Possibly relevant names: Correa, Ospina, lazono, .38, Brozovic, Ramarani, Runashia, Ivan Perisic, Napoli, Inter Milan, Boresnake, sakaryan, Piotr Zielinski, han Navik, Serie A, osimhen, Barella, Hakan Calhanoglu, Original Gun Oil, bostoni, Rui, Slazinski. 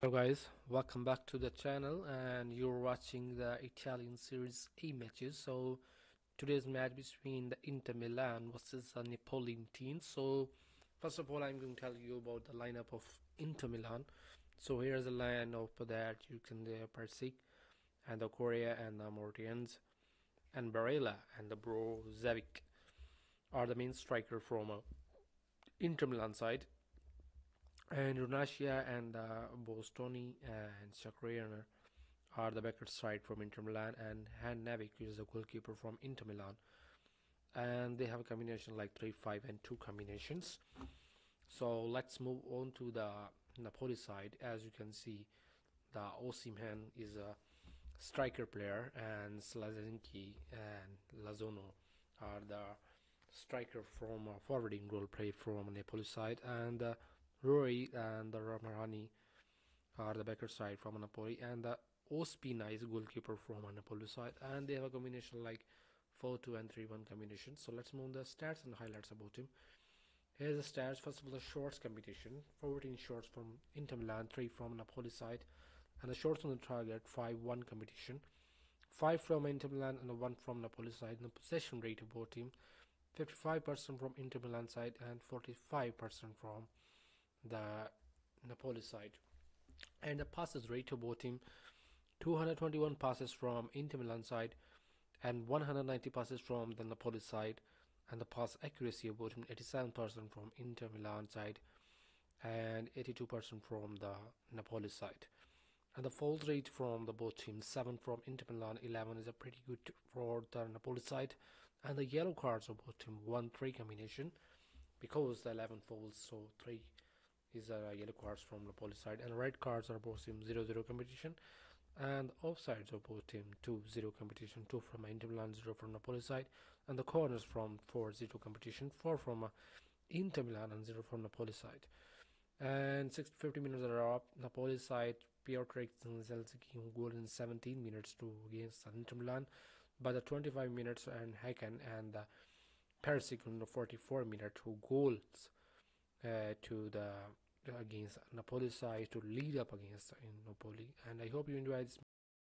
Hello guys, welcome back to the channel, and you're watching the Italian Series A matches. So today's match between the Inter Milan versus the Napoli team. So first of all, I'm going to tell you about the lineup of Inter Milan. So here's the lineup that you can there: Perisic and the Correa and the Mortiens and Barella and the Brozovic are the main striker from Inter Milan side. And Runashia and Bostoni and Sakaryan are the backer side from Inter Milan, and Han Navik is the goalkeeper from Inter Milan. And they have a combination like 3-5 and 2 combinations. So let's move on to the Napoli side. As you can see, the Osimhen is a striker player, and Slazinski and Lazono are the striker from forwarding role play from Napoli side, and Rui and the Ramarani are the backer side from Napoli, and the Ospina is goalkeeper from Napoli side, and they have a combination like 4-2 and 3-1 combination. So let's move the stats and highlights about him. Here's the stats. First of all, the shots combination: 14 shots from Inter Milan, 3 from Napoli side, and the shots on the target 5-1 combination, 5 from Inter Milan and 1 from Napoli side. And the possession rate of both team: 55% from Inter Milan side and 45% from the Napoli side. And the passes rate of both team: 221 passes from Inter Milan side and 190 passes from the Napoli side. And the pass accuracy of both team: 87% from Inter Milan side and 82% from the Napoli side. And the fault rate from the both teams: 7 from Inter Milan, 11 is a pretty good for the Napoli side. And the yellow cards of both team: 1-3 combination, because the 11 fouls, so 3 is yellow cards from Napoli side. And red cards are both team 0-0 competition, and offsides of both team 2-0 competition, 2 from Inter Milan, 0 from Napoli side, and the corners from 4-0 competition, 4 from Inter Milan and 0 from Napoli side. And 50 minutes are up. Napoli side, Piotr Zielinski goal in 17 minutes to against Inter Milan, by the 25 minutes and Hakan and Perisic in the 44 minutes 2 goals to the against Napoli side to lead up against in Napoli. And I hope you enjoyed this